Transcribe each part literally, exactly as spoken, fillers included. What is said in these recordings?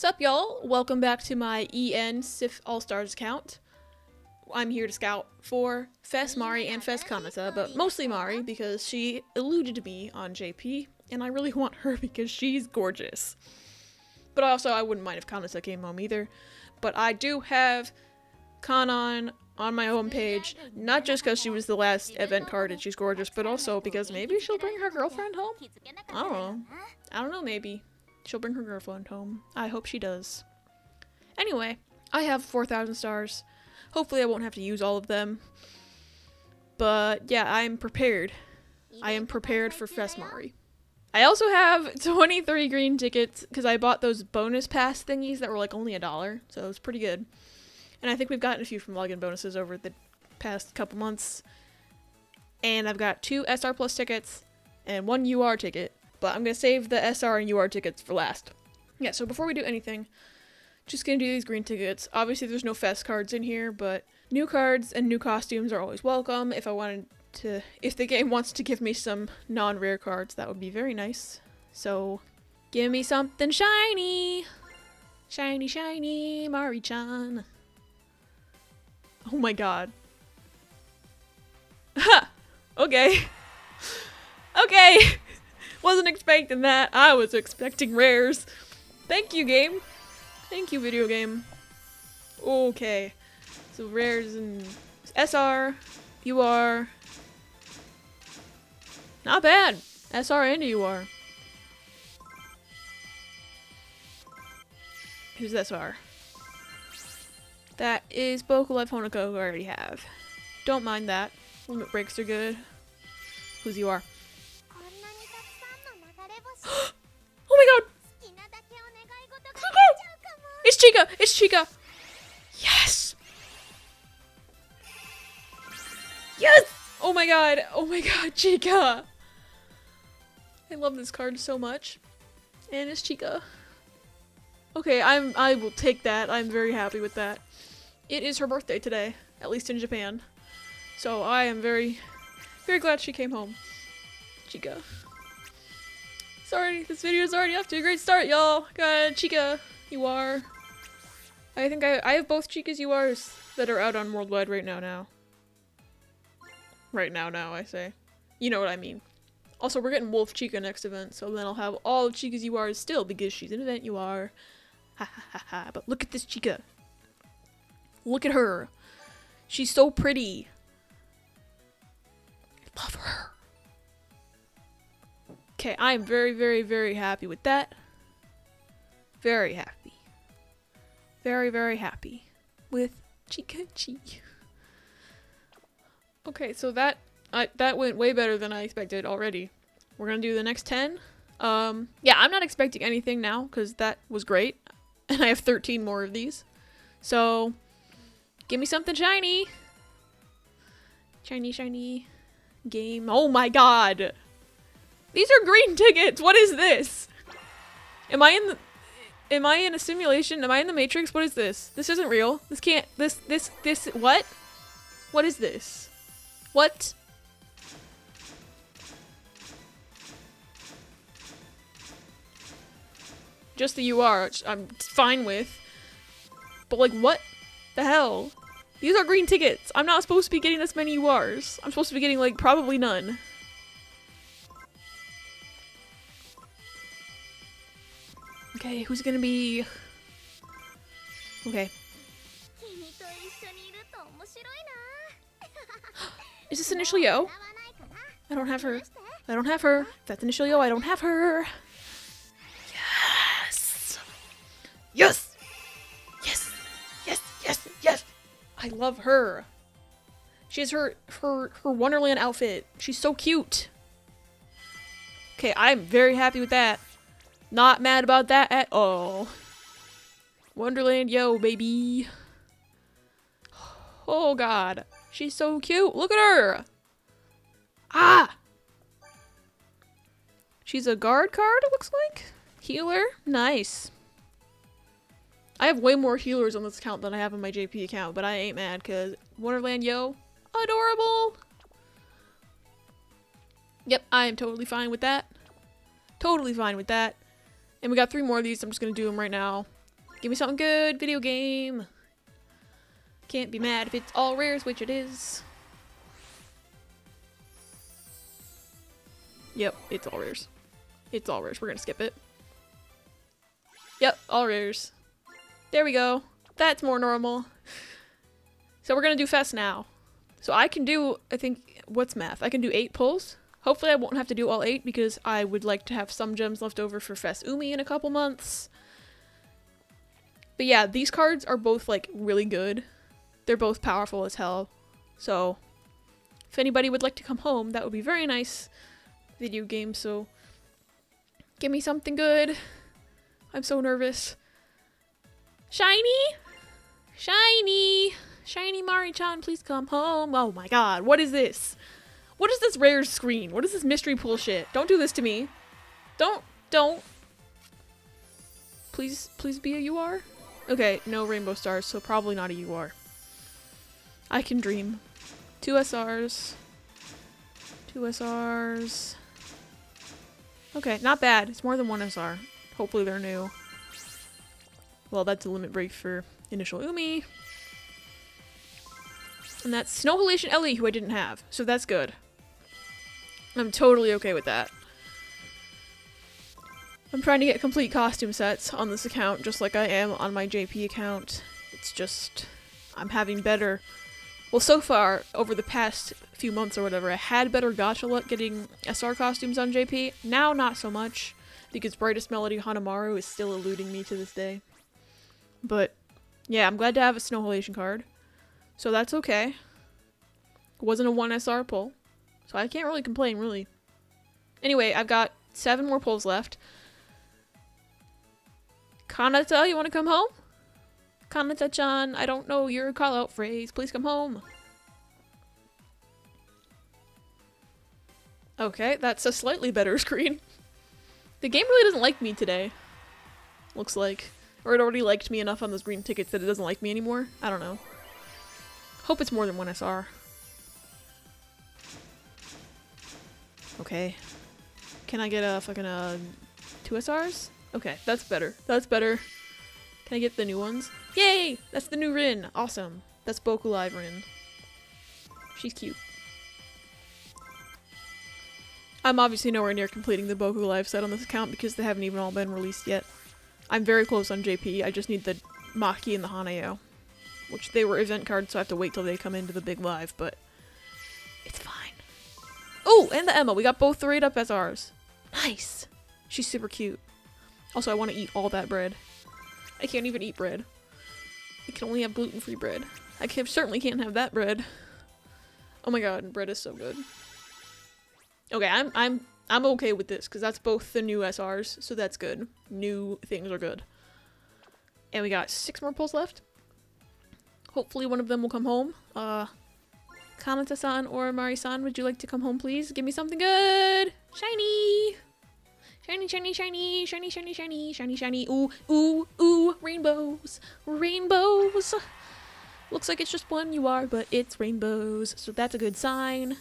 Sup y'all, welcome back to my E N S I F All-Stars account. I'm here to scout for Fes Mari and Fes Kanata, but mostly Mari because she eluded me on J P and I really want her because she's gorgeous. But also I wouldn't mind if Kanata came home either, but I do have Kanan on my homepage, not just because she was the last event card and she's gorgeous, but also because maybe she'll bring her girlfriend home? I don't know. I don't know, maybe. She'll bring her girlfriend home. I hope she does. Anyway, I have four thousand stars. Hopefully I won't have to use all of them. But yeah, I am prepared. I am prepared for Fes Mari. I also have twenty-three green tickets because I bought those bonus pass thingies that were like only a dollar. So it was pretty good. And I think we've gotten a few from login bonuses over the past couple months. And I've got two S R plus tickets and one U R ticket. But I'm going to save the S R and U R tickets for last. Yeah, so before we do anything, just going to do these green tickets. Obviously, there's no Fes cards in here, but new cards and new costumes are always welcome. If I wanted to, if the game wants to give me some non-rare cards, that would be very nice. So, give me something shiny! Shiny, shiny, Mari-chan. Oh my god. Ha! Okay. Okay! Wasn't expecting that. I was expecting rares. Thank you, game. Thank you, video game. Okay. So rares and S R, U R. Not bad. S R and U R. Who's S R? That is Boku Live Honoka, who I already have. Don't mind that. Limit breaks are good. Who's U R? Oh my god! It's Chika! It's Chika! Yes! Yes! Oh my god! Oh my god, Chika! I love this card so much. And it's Chika. Okay, I'm- I will take that. I'm very happy with that. It is her birthday today, at least in Japan. So I am very, very glad she came home. Chika. Sorry, this video is already off to a great start, y'all. Got Chika, you are. I think I I have both Chika's U Rs that are out on Worldwide right now now. Right now now, I say. You know what I mean. Also, we're getting Wolf Chika next event, so then I'll have all of Chika's U Rs still because she's an event U R. Ha ha ha ha, but look at this Chika. Look at her. She's so pretty. I love her. Okay, I am very, very, very happy with that. Very happy. Very, very happy with Chikachi. Okay, so that I, that went way better than I expected already. We're gonna do the next ten. Um, yeah, I'm not expecting anything now because that was great, and I have thirteen more of these. So, give me something shiny. Shiny, shiny game. Oh my god. These are green tickets! What is this? Am I in the- Am I in a simulation? Am I in the Matrix? What is this? This isn't real. This can't- This- This- This- What? What is this? What? Just the U R, which I'm fine with. But like, what the hell? These are green tickets! I'm not supposed to be getting this many U Rs. I'm supposed to be getting, like, probably none. Okay, who's gonna be... Okay. Is this Initial Yo? I don't have her. I don't have her. If that's Initial Yo, I don't have her. Yes! Yes! Yes! Yes! Yes! Yes! I love her. She has her, her, her Wonderland outfit. She's so cute. Okay, I'm very happy with that. Not mad about that at all. Wonderland Yo, baby. Oh god. She's so cute. Look at her. Ah! She's a guard card, it looks like. Healer. Nice. I have way more healers on this account than I have on my J P account, but I ain't mad because Wonderland Yo, adorable. Yep, I am totally fine with that. Totally fine with that. And we got three more of these, so I'm just gonna do them right now. Give me something good, video game. Can't be mad if it's all rares, which it is. Yep, it's all rares. It's all rares. We're gonna skip it. Yep, all rares. There we go. That's more normal. So we're gonna do Fes now. So I can do, I think, what's math? I can do eight pulls. Hopefully I won't have to do all eight because I would like to have some gems left over for Fes Umi in a couple months. But yeah, these cards are both like really good. They're both powerful as hell. So if anybody would like to come home, that would be very nice. Video game, so give me something good. I'm so nervous. Shiny! Shiny! Shiny Mari-chan, please come home. Oh my god, what is this? What is this rare screen? What is this mystery pool shit? Don't do this to me. Don't, don't. Please, please be a U R? Okay, no rainbow stars, so probably not a U R. I can dream. Two S Rs. Two S Rs. Okay, not bad. It's more than one S R. Hopefully they're new. Well, that's a limit break for Initial Umi. And that's Snowhalation Ellie, who I didn't have. So that's good. I'm totally okay with that. I'm trying to get complete costume sets on this account, just like I am on my J P account. It's just, I'm having better... Well, so far, over the past few months or whatever, I had better gacha luck getting S R costumes on J P. Now, not so much, because Brightest Melody Hanamaru is still eluding me to this day. But, yeah, I'm glad to have a Snowhalation card. So that's okay. It wasn't a one S R pull, so I can't really complain, really. Anyway, I've got seven more pulls left. Kanata, you want to come home? Kanata-chan, I don't know your call-out phrase. Please come home. Okay, that's a slightly better screen. The game really doesn't like me today. Looks like. Or it already liked me enough on those green tickets that it doesn't like me anymore. I don't know. Hope it's more than one S R. Okay. Can I get a fucking uh, two S Rs? Okay, that's better. That's better. Can I get the new ones? Yay! That's the new Rin. Awesome. That's Boku Live Rin. She's cute. I'm obviously nowhere near completing the Boku Live set on this account because they haven't even all been released yet. I'm very close on J P. I just need the Maki and the Hanayo, which they were event cards, so I have to wait till they come into the big live, but it's fine. Oh, and the Emma. We got both the rate up as ours. Nice. She's super cute. Also, I want to eat all that bread. I can't even eat bread. I can only have gluten-free bread. I can, certainly can't have that bread. Oh my god, bread is so good. Okay, I'm I'm I'm okay with this because that's both the new S Rs, so that's good. New things are good. And we got six more pulls left. Hopefully one of them will come home. Uh, Kanata-san or Mari-san, would you like to come home, please? Give me something good! Shiny! Shiny, shiny, shiny, shiny, shiny, shiny, shiny, shiny. Ooh, ooh, ooh, rainbows, rainbows. Looks like it's just one U R, but it's rainbows, so that's a good sign.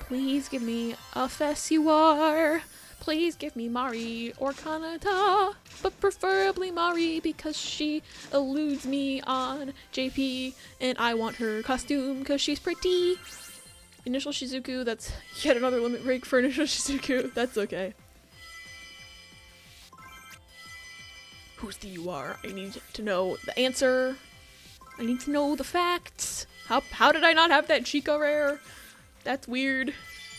Please give me a Fes U R. Please give me Mari or Kanata, but preferably Mari because she eludes me on J P, and I want her costume because she's pretty. Initial Shizuku, that's yet another limit break for Initial Shizuku. That's okay. Who's the U R? I need to know the answer. I need to know the facts. How, how did I not have that Chika rare? That's weird.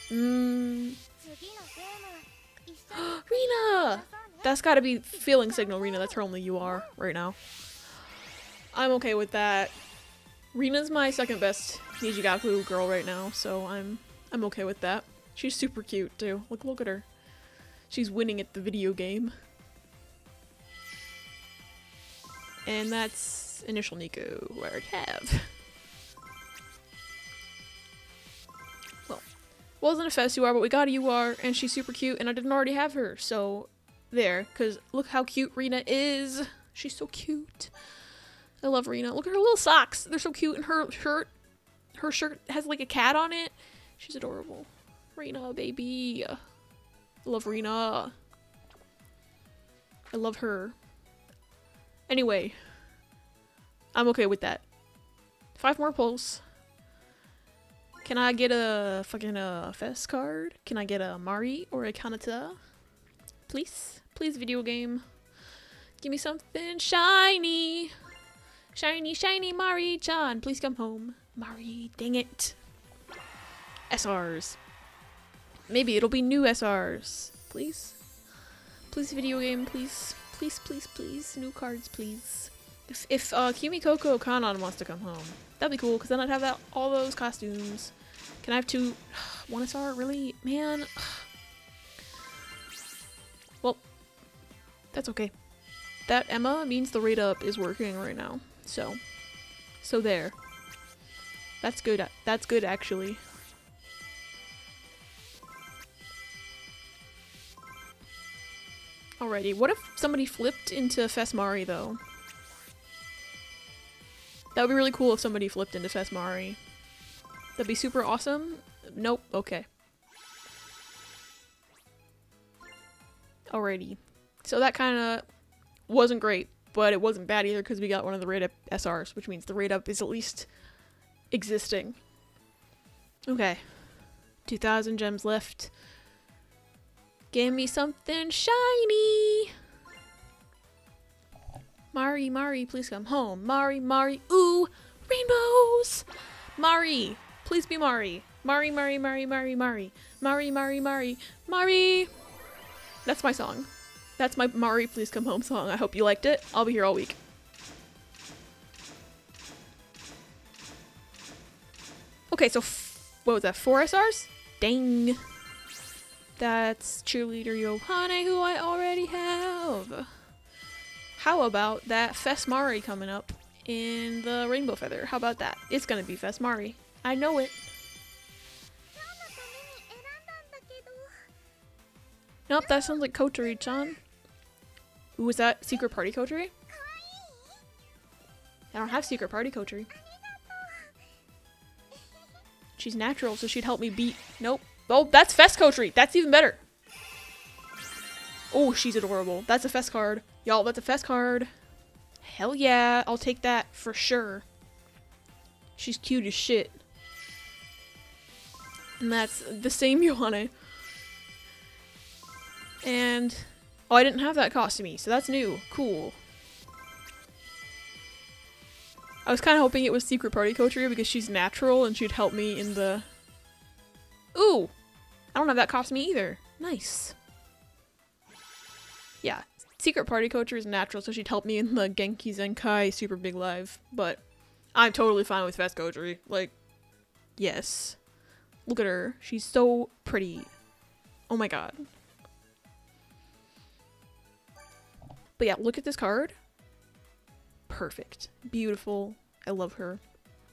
Mmm. Rina! That's gotta be Feeling Signal Rina. That's her only U R right now. I'm okay with that. Rina's my second best Nijigaku girl right now, so I'm I'm okay with that. She's super cute too. Look look at her. She's winning at the video game. And that's Initial Riko, where I have. Well, wasn't a Fes U R, but we got a U R, and she's super cute, and I didn't already have her, so there. Cause look how cute Rina is. She's so cute. I love Rina. Look at her little socks. They're so cute. And her shirt, her shirt has like a cat on it. She's adorable. Rina, baby. I love Rina. I love her. Anyway, I'm okay with that. Five more pulls. Can I get a fucking uh, Fes card? Can I get a Mari or a Kanata? Please? Please, video game. Give me something shiny! Shiny, shiny Mari-chan! Please come home. Mari, dang it. S Rs. Maybe it'll be new S Rs. Please? Please, video game, please. Please, please, please. New cards, please. If, if uh, Kimi Koko Kanan wants to come home, that'd be cool, because then I'd have that, all those costumes. Can I have two? One S R? Really? Man. Well, that's okay. That Emma means the rate up is working right now. So. So there. That's good. That's good, actually. Alrighty, what if somebody flipped into Fes Mari, though? That would be really cool if somebody flipped into Fes Mari. That'd be super awesome. Nope, okay. Alrighty. So that kinda wasn't great, but it wasn't bad either because we got one of the raid up S Rs, which means the raid up is at least existing. Okay. two thousand gems left. Give me something shiny! Mari, Mari, please come home. Mari, Mari, ooh! Rainbows! Mari! Please be Mari. Mari, Mari, Mari, Mari, Mari. Mari, Mari, Mari, Mari! That's my song. That's my Mari, please come home song. I hope you liked it. I'll be here all week. Okay, so f what was that? Four S Rs? Dang. That's cheerleader Yohane, who I already have. How about that Fes Mari coming up in the Rainbow Feather? How about that? It's gonna be Fes Mari. I know it. Nope, that sounds like Kotori-chan. Ooh, is that Secret Party Kotori? I don't have Secret Party Kotori. She's natural, so she'd help me beat. Nope. Oh, that's Fes Kotori. That's even better. Oh, she's adorable. That's a Fes card. Y'all, that's a Fes card. Hell yeah. I'll take that for sure. She's cute as shit. And that's the same Yohane. And... oh, I didn't have that costume, so that's new. Cool. I was kind of hoping it was Secret Party Kotori because she's natural and she'd help me in the... ooh! I don't have that costume either. Nice. Yeah. Secret Party Kotori is natural, so she'd help me in the Genki Zenkai Super Big Live, but I'm totally fine with Fes Kotori. Like, yes. Look at her. She's so pretty. Oh my god. But yeah, look at this card. Perfect. Beautiful. I love her.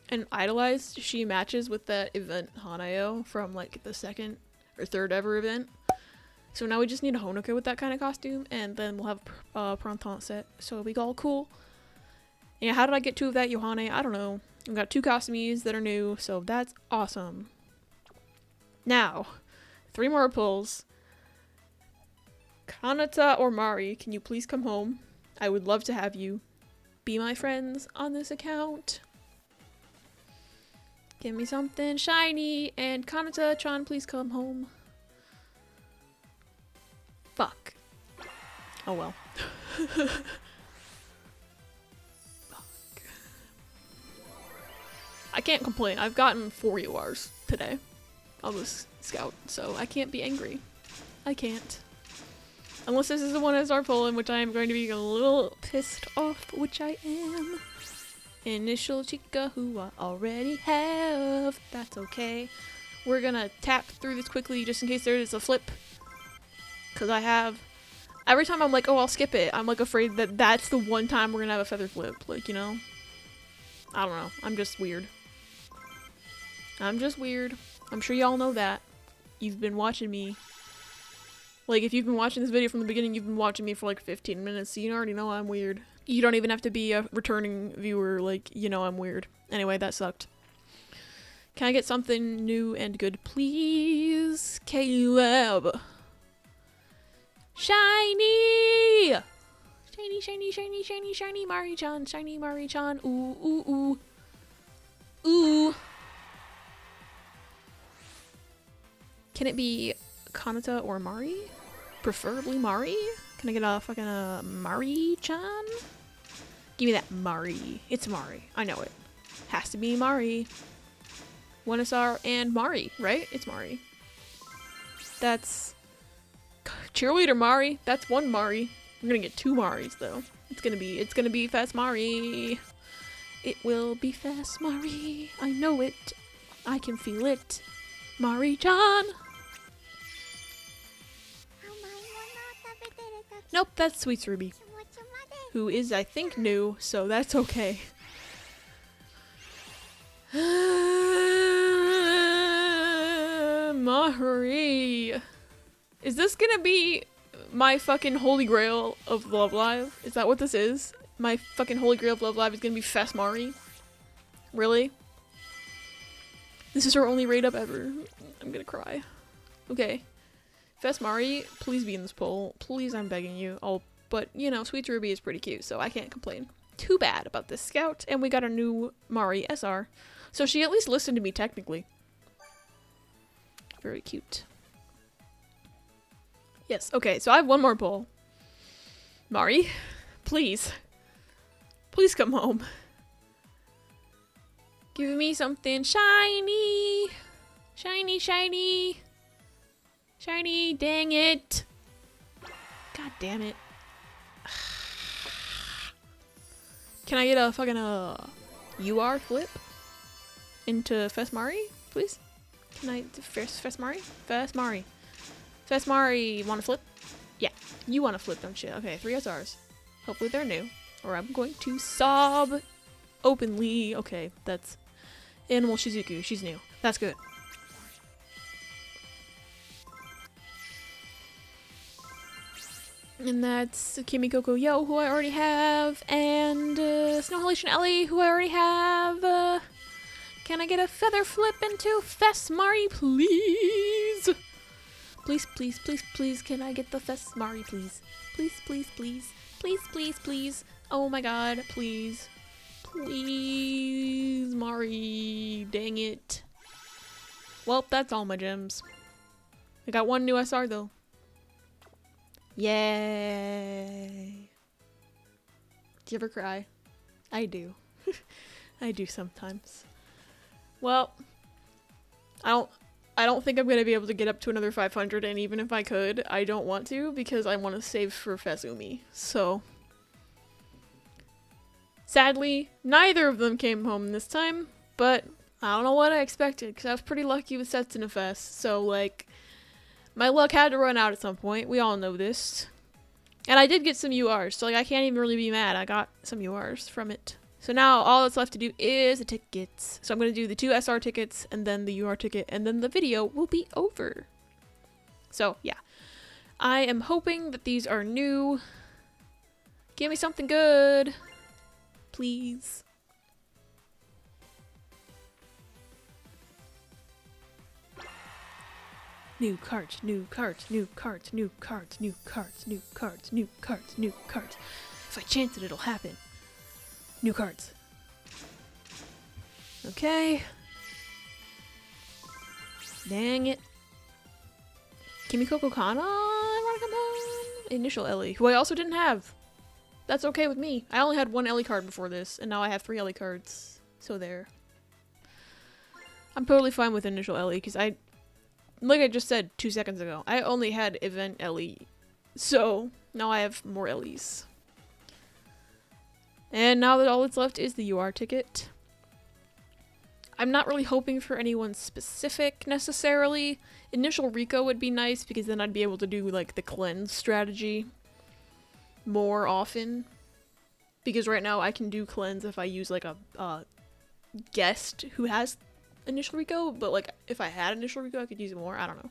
And idolized, she matches with that event Hanayo from like the second or third ever event. So now we just need a Honoka with that kind of costume, and then we'll have a uh, Printemps set. So it'll be all cool. Yeah, how did I get two of that Yohane? I don't know. I've got two costumes that are new, so that's awesome. Now, three more pulls. Kanata or Mari, can you please come home? I would love to have you be my friends on this account. Give me something shiny, and Kanata-chan, please come home. Fuck. Oh well. Fuck. I can't complain. I've gotten four U Rs today on this scout, so I can't be angry. I can't. Unless this is the one S R poll, in which I am going to be a little pissed off, which I am. Initial Chika, who I already have. That's okay. We're gonna tap through this quickly just in case there is a flip. Because I have... every time I'm like, oh, I'll skip it. I'm like afraid that that's the one time we're gonna have a feather flip. Like, you know? I don't know. I'm just weird. I'm just weird. I'm sure y'all know that. You've been watching me. Like, if you've been watching this video from the beginning, you've been watching me for like fifteen minutes, so you already know I'm weird. You don't even have to be a returning viewer, like, you know I'm weird. Anyway, that sucked. Can I get something new and good, please? K-Web. Shiny! shiny, shiny, shiny, shiny, shiny Mari-chan, shiny Mari-chan. Ooh, ooh, ooh. Ooh. Can it be Kanata or Mari? Preferably Mari? Can I get a fucking uh, Mari-chan? Give me that Mari. It's Mari. I know it. Has to be Mari. one S R and Mari, right? It's Mari. That's... Cheerleader Mari. That's one Mari. We're gonna get two Maris though. It's gonna be, it's gonna be Fes Mari. It will be Fes Mari. I know it. I can feel it. Mari-chan. Nope, that's Sweet Ruby. Who is, I think, new, so that's okay. Mari. Is this gonna be my fucking holy grail of Love Live? Is that what this is? My fucking holy grail of Love Live is gonna be Fes Mari? Really? This is her only raid up ever. I'm gonna cry. Okay. Fes Mari, please be in this poll. Please, I'm begging you. Oh, but, you know, Sweet Ruby is pretty cute, so I can't complain too bad about this scout. And we got a new Mari S R. So she at least listened to me, technically. Very cute. Yes, okay, so I have one more poll. Mari, please. Please come home. Give me something shiny. Shiny, shiny. Shiny, dang it. God damn it. Can I get a fucking uh, U R flip into Fes Mari, please? Can I, Fes, Fes Mari? Fes Mari. Fes Mari, wanna flip? Yeah, you wanna flip, don't you? Okay, three S Rs. Hopefully they're new, or I'm going to sob openly. Okay, that's Animal Shizuku. She's new. That's good. And that's Kimi Koko Yo, who I already have, and uh, Snowhalation Ellie, who I already have. Uh, can I get a feather flip into Fes Mari, please? Please, please, please, please, can I get the Fes Mari, please? Please, please, please. Please, please, please. Oh my god, please. Please, Mari. Dang it. Well, that's all my gems. I got one new S R, though. Yay. Do you ever cry? I do. I do sometimes. Well, I don't... I don't think I'm going to be able to get up to another five hundred, and even if I could, I don't want to because I want to save for Fes Umi. So, sadly, neither of them came home this time, but I don't know what I expected because I was pretty lucky with Setsuna Fes. So, like, my luck had to run out at some point. We all know this. And I did get some U Rs, so, like, I can't even really be mad. I got some U Rs from it. So now all that's left to do is the tickets. So I'm going to do the two S R tickets and then the U R ticket and then the video will be over. So yeah, I am hoping that these are new. Give me something good, please. New cart, new cart, new cart, new cart, new cart, new cart, new cart, new cart. If I chance it, it'll happen. New cards. Okay. Dang it. Kimi Koko Kana, I wanna come home. Initial Ellie, who I also didn't have. That's okay with me. I only had one Ellie card before this, and now I have three Ellie cards. So there. I'm totally fine with Initial Ellie, because I... Like I just said two seconds ago, I only had Event Ellie. So, now I have more Ellies. And now that all that's left is the U R ticket. I'm not really hoping for anyone specific, necessarily. Initial Riko would be nice, because then I'd be able to do, like, the cleanse strategy more often. Because right now I can do cleanse if I use, like, a uh, guest who has Initial Riko, but, like, if I had Initial Riko, I could use it more. I don't know.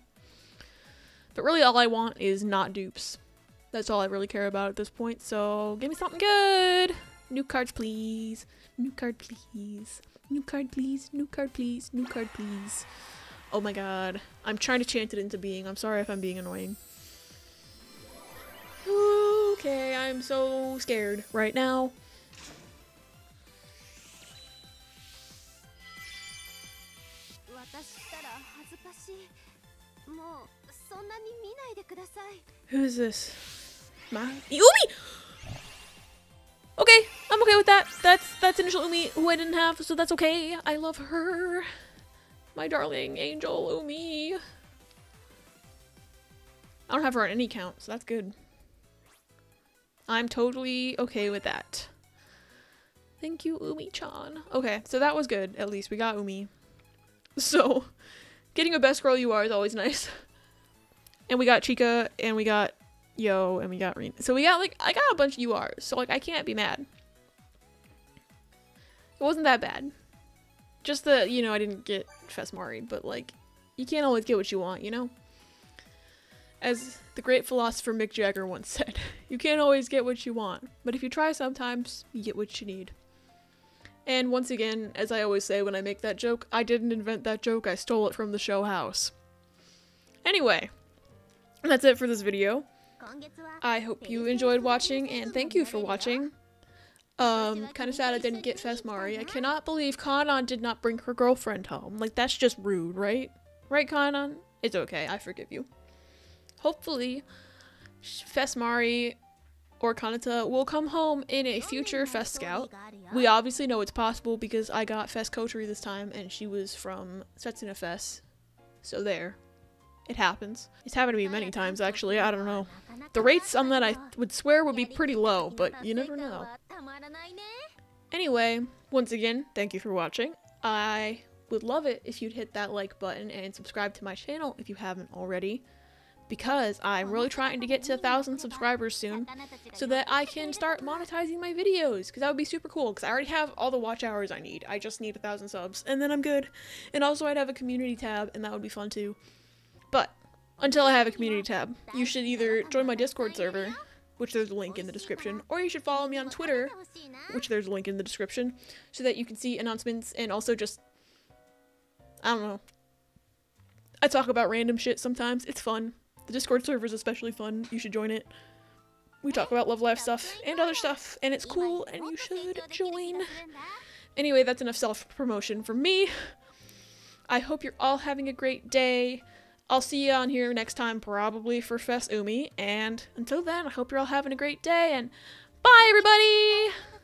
But really all I want is not dupes. That's all I really care about at this point, so give me something good! New cards, please. New card, please. New card, please. New card, please. New card, please. Oh my god. I'm trying to chant it into being. I'm sorry if I'm being annoying. Oh, okay, I'm so scared right now. Who's this? Ma- Umi! Okay, I'm okay with that. That's that's Initial Umi, who I didn't have, so that's okay. I love her. My darling angel Umi. I don't have her on any count, so that's good. I'm totally okay with that. Thank you, Umi-chan. Okay, so that was good. At least we got Umi. So, getting a best girl you are is always nice. And we got Chika, and we got Yo, and we got Rina. So we got, like, I got a bunch of U Rs, so, like, I can't be mad. It wasn't that bad. Just that, you know, I didn't get Fes Mari, but, like, you can't always get what you want, you know? As the great philosopher Mick Jagger once said, you can't always get what you want, but if you try sometimes, you get what you need. And once again, as I always say when I make that joke, I didn't invent that joke, I stole it from the show house. Anyway, that's it for this video. I hope you enjoyed watching, and thank you for watching. Um, kind of sad I didn't get Fes Mari. I cannot believe Kanan did not bring her girlfriend home. Like, that's just rude, right? Right, Kanan? It's okay, I forgive you. Hopefully, Fes Mari or Kanata will come home in a future Fes Scout. We obviously know it's possible because I got Fes Kotori this time and she was from Setsuna Fes. So there. It happens. It's happened to me many times, actually. I don't know. The rates on that I would swear would be pretty low, but you never know. Anyway, once again, thank you for watching. I would love it if you'd hit that like button and subscribe to my channel if you haven't already, because I'm really trying to get to a thousand subscribers soon so that I can start monetizing my videos, because that would be super cool, because I already have all the watch hours I need. I just need a thousand subs and then I'm good. And also I'd have a community tab and that would be fun too. But until I have a community tab, you should either join my Discord server, which there's a link in the description, or you should follow me on Twitter, which there's a link in the description, so that you can see announcements and also just, I don't know, I talk about random shit sometimes. It's fun. The Discord server is especially fun. You should join it. We talk about Love Life stuff and other stuff, and it's cool, and you should join. Anyway, that's enough self-promotion for me. I hope you're all having a great day. I'll see you on here next time, probably for Fes Umi. And until then, I hope you're all having a great day, and bye, everybody!